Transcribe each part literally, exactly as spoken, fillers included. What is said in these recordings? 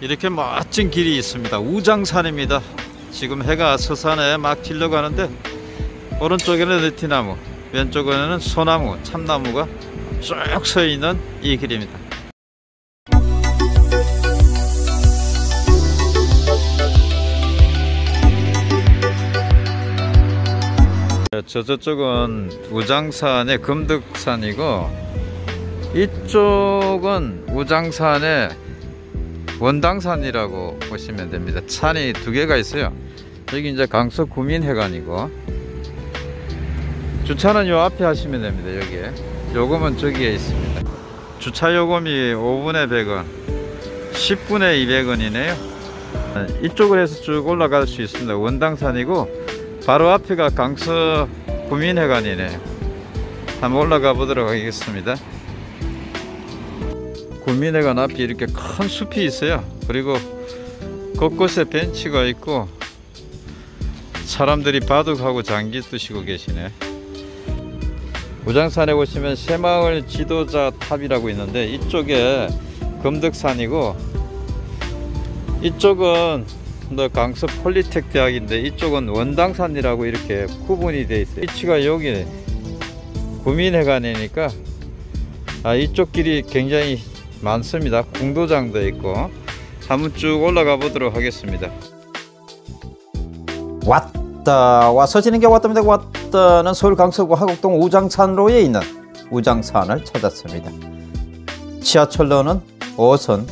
이렇게 멋진 길이 있습니다. 우장산입니다. 지금 해가 서산에 막 질려가는데 오른쪽에는 느티나무, 왼쪽에는 소나무, 참나무가 쭉 서있는 이 길입니다. 저 저쪽은 우장산의 금득산이고, 이쪽은 우장산의 원당산이라고 보시면 됩니다. 산이 두 개가 있어요. 여기 이제 강서구민회관이고, 주차는 요 앞에 하시면 됩니다. 여기에 요금은 저기에 있습니다. 주차 요금이 오 분에 백 원, 십 분에 이백 원이네요 이쪽을 해서 쭉 올라갈 수 있습니다. 원당산이고 바로 앞에가 강서구민회관이네요. 한번 올라가 보도록 하겠습니다. 구민회관 앞에 이렇게 큰 숲이 있어요. 그리고 곳곳에 벤치가 있고 사람들이 바둑하고 장기 두시고 계시네. 우장산에 보시면 새마을 지도자 탑이라고 있는데, 이쪽에 검덕산이고 이쪽은 강서폴리텍대학인데 이쪽은 원당산이라고 이렇게 구분이 돼 있어요. 위치가 여기 구민회관이니까 아, 이쪽 길이 굉장히 많습니다. 궁도장도 있고, 한번 쭉 올라가 보도록 하겠습니다. 왔다 와서 지는 게 왔답니다. 왔다는 서울 강서구 하곡동 우장산로에 있는 우장산을 찾았습니다. 지하철로는 오 호선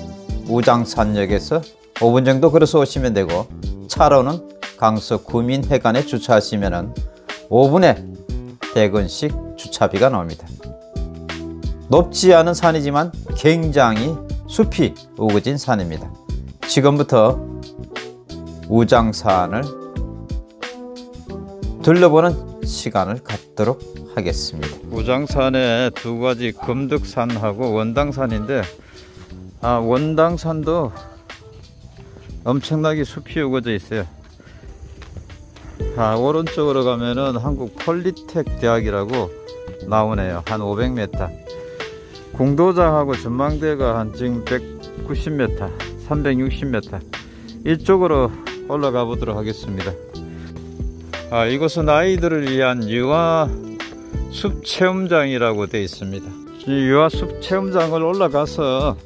우장산역에서 오 분 정도 걸어서 오시면 되고, 차로는 강서구민회관에 주차하시면 오 분에 백 원씩 주차비가 나옵니다. 높지 않은 산이지만 굉장히 숲이 우거진 산입니다. 지금부터 우장산을 둘러보는 시간을 갖도록 하겠습니다. 우장산에 두 가지, 금득산하고 원당산인데, 아, 원당산도 엄청나게 숲이 우거져 있어요. 아, 오른쪽으로 가면은 한국폴리텍대학이라고 나오네요. 한 오백 미터. 궁도장하고 전망대가 한 지금 백구십 미터, 삼백육십 미터. 이쪽으로 올라가 보도록 하겠습니다. 아, 이곳은 아이들을 위한 유아 숲 체험장이라고 되어 있습니다. 이 유아 숲 체험장을 올라가서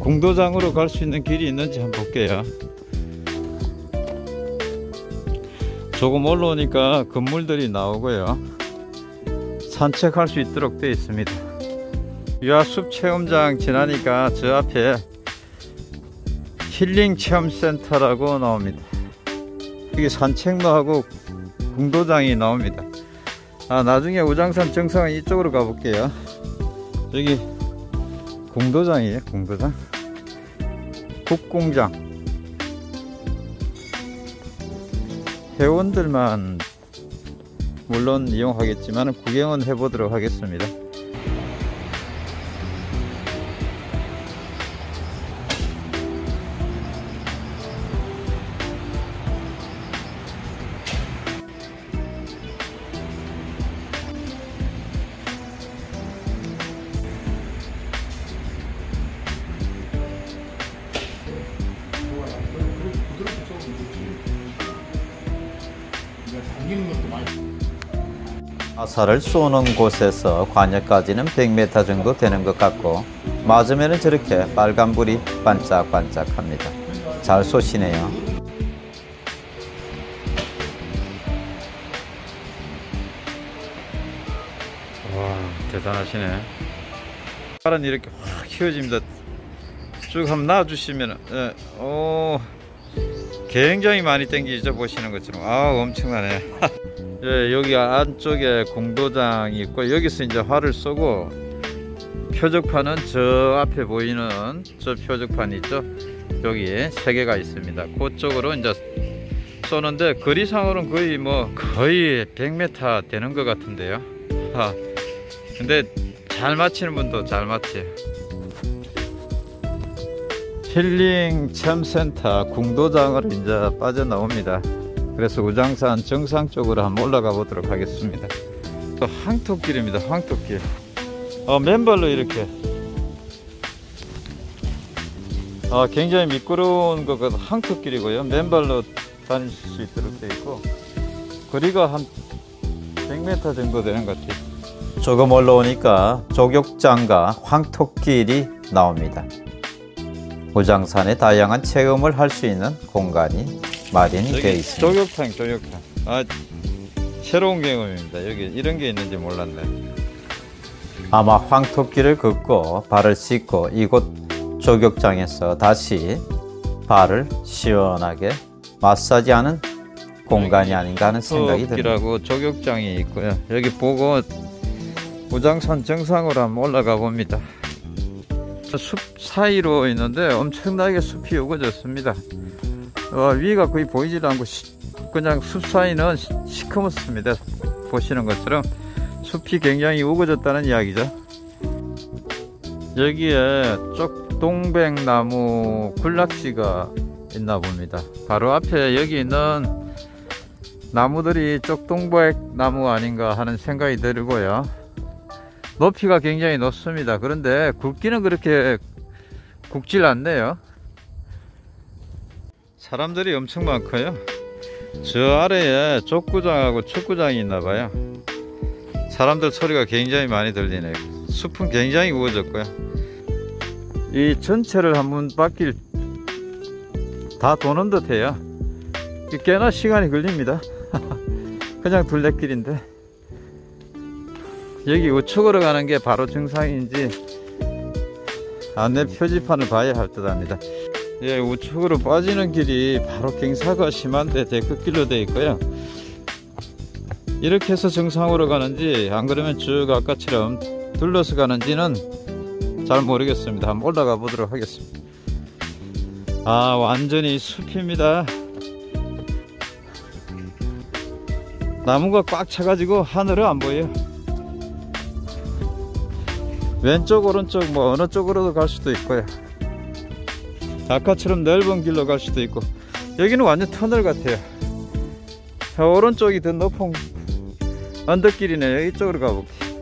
궁도장으로 갈 수 있는 길이 있는지 한번 볼게요. 조금 올라오니까 건물들이 나오고요. 산책할 수 있도록 되어 있습니다. 유아숲 체험장 지나니까 저 앞에 힐링 체험센터라고 나옵니다. 여기 산책로하고 궁도장이 나옵니다. 아, 나중에 우장산 정상은 이쪽으로 가볼게요. 여기 궁도장이에요. 궁도장, 국궁장. 회원들만 물론 이용하겠지만 구경은 해보도록 하겠습니다. 아사를 쏘는 곳에서 관역까지는 백 미터 정도 되는 것 같고, 맞으면 저렇게 빨간불이 반짝반짝합니다. 잘 쏘시네요. 와, 대단하시네. 팔은 이렇게 확 휘어집니다. 쭉 한번 놔주시면, 예, 오, 굉장히 많이 당기죠. 보시는 것처럼. 아, 엄청나네. 예, 여기 안쪽에 궁도장이 있고, 여기서 이제 활을 쏘고, 표적판은 저 앞에 보이는 저 표적판 있죠. 여기 세 개가 있습니다. 그쪽으로 이제 쏘는데, 거리상으로는 거의 뭐 거의 백 미터 되는 것 같은데요. 아, 근데 잘 맞히는 분도 잘 맞지. 힐링 체험센터 궁도장으로 이제 빠져나옵니다. 그래서 우장산 정상 쪽으로 한번 올라가 보도록 하겠습니다. 또 황톳길입니다. 황톳길. 어, 맨발로 이렇게 아, 굉장히 미끄러운 것 같아서 황톳길이고요. 맨발로 다닐 수 있도록 되어 있고, 거리가 한 백 미터 정도 되는 것 같아요. 조금 올라오니까 족욕장과 황톳길이 나옵니다. 우장산의 다양한 체험을 할 수 있는 공간이 마련이 되어 있습니다. 족욕탕, 족욕탕. 아, 새로운 경험입니다. 여기 이런 게 있는지 몰랐네. 아마 황톳길을 걷고 발을 씻고 이곳 족욕장에서 다시 발을 시원하게 마사지하는 공간이 아닌가 하는 생각이 듭니다. 족욕장이 있고요. 여기 보고 우장산 정상으로 한번 올라가 봅니다. 숲 사이로 있는데 엄청나게 숲이 우거졌습니다. 어, 위가 거의 보이지도 않고 시, 그냥 숲 사이는 시, 시커멓습니다. 보시는 것처럼 숲이 굉장히 우거졌다는 이야기죠. 여기에 쪽동백나무 군락지가 있나 봅니다. 바로 앞에 여기 있는 나무들이 쪽동백나무 아닌가 하는 생각이 들고요. 높이가 굉장히 높습니다. 그런데 굵기는 그렇게 굵질 않네요. 사람들이 엄청 많고요. 저 아래에 족구장하고 축구장이 있나봐요. 사람들 소리가 굉장히 많이 들리네요. 숲은 굉장히 우거졌고요. 이 전체를 한번 바퀴를 다 도는 듯해요. 꽤나 시간이 걸립니다. 그냥 둘레길인데 여기 우측으로 가는 게 바로 정상인지 안내 표지판을 봐야 할 듯 합니다. 예, 우측으로 빠지는 길이 바로 경사가 심한데 데크길로 되어 있고요. 이렇게 해서 정상으로 가는지 안 그러면 쭉 아까처럼 둘러서 가는지는 잘 모르겠습니다. 한번 올라가 보도록 하겠습니다. 아, 완전히 숲입니다. 나무가 꽉 차가지고 하늘은 안 보여요. 왼쪽 오른쪽 뭐 어느 쪽으로도 갈 수도 있고요. 아까처럼 넓은 길로 갈 수도 있고, 여기는 완전 터널 같아요. 오른쪽이 더 높은 언덕길이네요. 이쪽으로 가볼게요.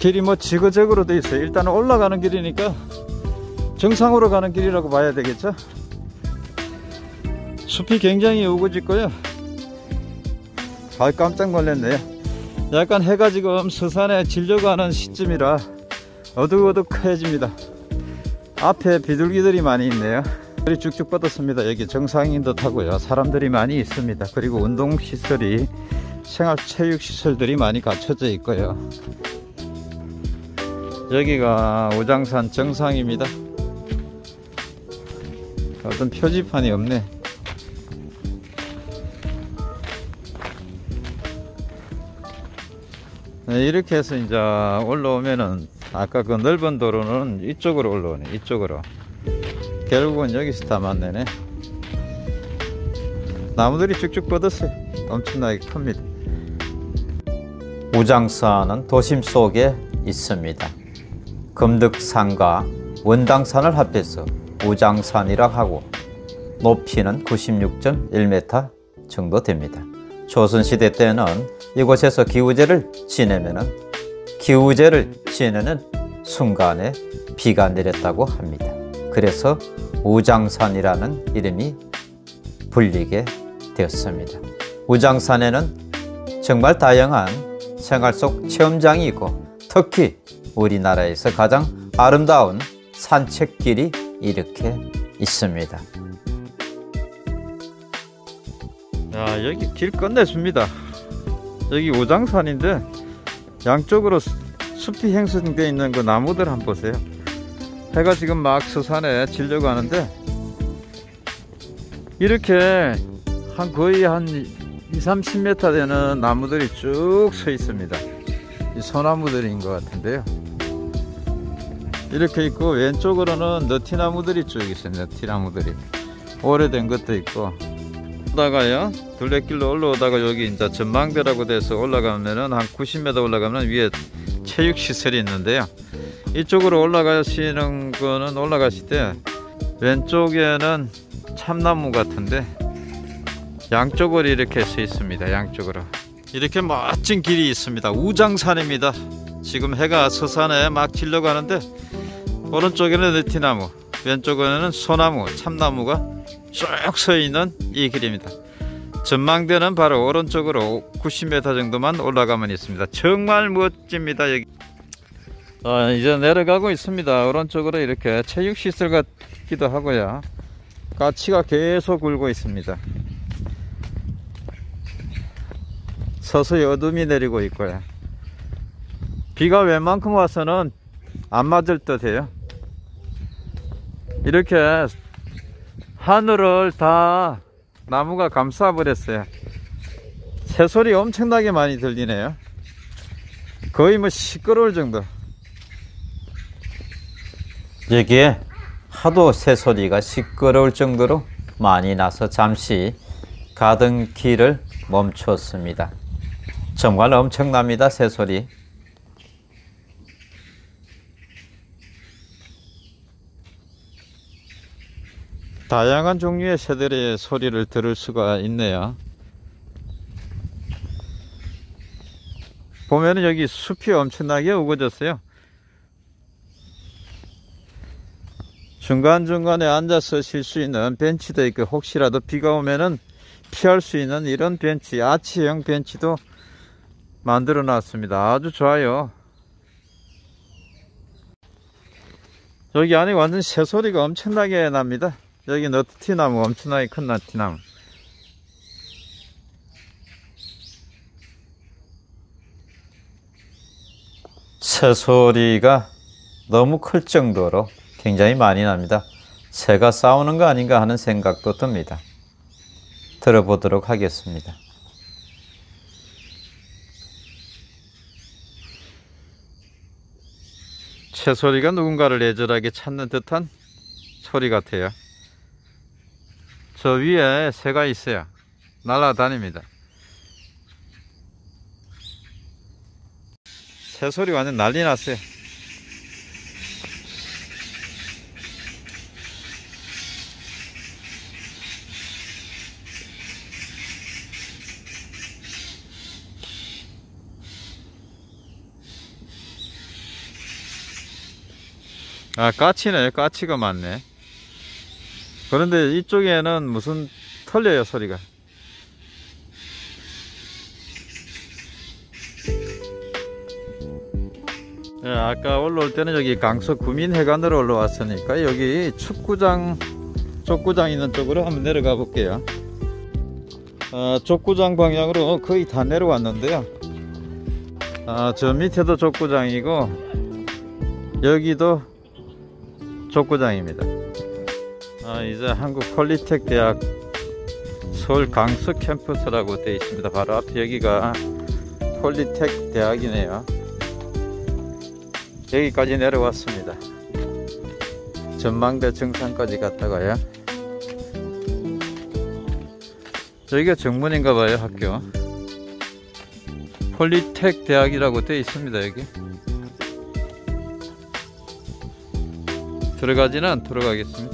길이 뭐 지그재그로 돼 있어요. 일단 올라가는 길이니까 정상으로 가는 길이라고 봐야 되겠죠. 숲이 굉장히 우거지고요. 아, 깜짝 놀랐네요. 약간 해가 지금 서산에 질려고 하는 시점이라 어둑어둑해집니다. 앞에 비둘기들이 많이 있네요. 물이 쭉쭉 뻗었습니다. 여기 정상인 듯하고요. 사람들이 많이 있습니다. 그리고 운동시설이, 생활체육시설들이 많이 갖춰져 있고요. 여기가 우장산 정상입니다. 어떤 표지판이 없네. 네, 이렇게 해서 이제 올라오면은 아까 그 넓은 도로는 이쪽으로 올라오네. 이쪽으로. 결국은 여기서 다 만나네. 나무들이 쭉쭉 뻗었어요. 엄청나게 큽니다. 우장산은 도심 속에 있습니다. 검덕산과 원당산을 합해서 우장산이라 하고, 높이는 구십육 점 일 미터 정도 됩니다. 조선시대 때는 이곳에서 기우제를 지내면은 기우제를 지내는 순간에 비가 내렸다고 합니다. 그래서 우장산이라는 이름이 불리게 되었습니다. 우장산에는 정말 다양한 생활 속 체험장이 있고, 특히 우리나라에서 가장 아름다운 산책길이 이렇게 있습니다. 야, 여기 길 끝내줍니다. 여기 우장산인데 양쪽으로 숲이 형성되어 있는 그 나무들 한번 보세요. 해가 지금 막 서산에 지려고 하는데 이렇게 한 거의 한 이삼십 미터 되는 나무들이 쭉 서 있습니다. 이 소나무들인 것 같은데요. 이렇게 있고, 왼쪽으로는 너티나무들이 쭉 있어요. 너티나무들이 오래된 것도 있고, 오다가요 둘레길로 올라오다가 여기 이제 전망대라고 돼서 올라가면은 한 구십 미터 올라가면 위에 체육시설이 있는데요. 이쪽으로 올라가시는 거는 올라가실 때 왼쪽에는 참나무 같은데 양쪽으로 이렇게 서 있습니다. 양쪽으로 이렇게 멋진 길이 있습니다. 우장산입니다. 지금 해가 서산에 막 질려고 하는데 오른쪽에는 느티나무, 왼쪽에는 소나무, 참나무가 쭉 서있는 이 길입니다. 전망대는 바로 오른쪽으로 구십 미터 정도만 올라가면 있습니다. 정말 멋집니다. 여기 아, 이제 내려가고 있습니다. 오른쪽으로 이렇게 체육시설 같기도 하고요, 까치가 계속 울고 있습니다. 서서히 어둠이 내리고 있고요, 비가 웬만큼 와서는 안 맞을 듯 해요. 이렇게 하늘을 다 나무가 감싸버렸어요. 새소리 엄청나게 많이 들리네요. 거의 뭐 시끄러울 정도. 여기에 하도 새소리가 시끄러울 정도로 많이 나서 잠시 가던 길을 멈췄습니다. 정말 엄청납니다, 새소리. 다양한 종류의 새들의 소리를 들을 수가 있네요. 보면은 여기 숲이 엄청나게 우거졌어요. 중간중간에 앉아서 쉴 수 있는 벤치도 있고, 혹시라도 비가 오면은 피할 수 있는 이런 벤치, 아치형 벤치도 만들어 놨습니다. 아주 좋아요. 여기 안에 완전 새소리가 엄청나게 납니다. 여기 너티나무, 엄청나게 큰 너티나무. 새소리가 너무 클 정도로 굉장히 많이 납니다. 새가 싸우는 거 아닌가 하는 생각도 듭니다. 들어보도록 하겠습니다. 새소리가 누군가를 애절하게 찾는 듯한 소리 같아요. 저 위에 새가 있어요. 날아다닙니다. 새소리 완전 난리 났어요. 아, 까치네. 까치가 많네. 그런데 이쪽에는 무슨 털려요, 소리가. 예, 아까 올라올 때는 여기 강서구민회관으로 올라왔으니까 여기 축구장, 족구장 있는 쪽으로 한번 내려가 볼게요. 아, 족구장 방향으로 거의 다 내려왔는데요. 아, 저 밑에도 족구장이고 여기도 족구장입니다. 아, 이제 한국폴리텍대학 서울 강서 캠퍼스라고 되어 있습니다. 바로 앞에 여기가 폴리텍대학이네요. 여기까지 내려왔습니다. 전망대 정상까지 갔다가요. 여기가 정문인가봐요, 학교. 폴리텍대학이라고 되어 있습니다, 여기. 들어가지는 않도록 하겠습니다.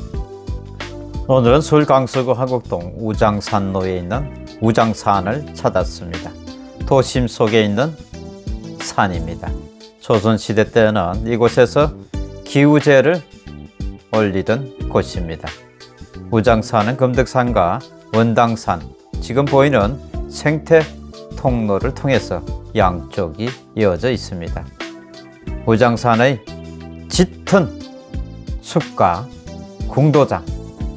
오늘은 서울 강서구 하곡동 우장산로에 있는 우장산을 찾았습니다. 도심 속에 있는 산입니다. 조선시대 때는 이곳에서 기우제를 올리던 곳입니다. 우장산은 금득산과 원당산, 지금 보이는 생태 통로를 통해서 양쪽이 이어져 있습니다. 우장산의 짙은 숲과 궁도장,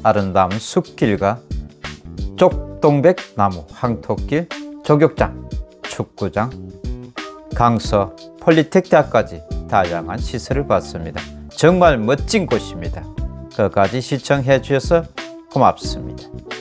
아름다운 숲길과 쪽동백나무, 황톳길, 족욕장, 축구장, 강서 폴리텍대학까지 다양한 시설을 봤습니다. 정말 멋진 곳입니다. 끝까지 시청해 주셔서 고맙습니다.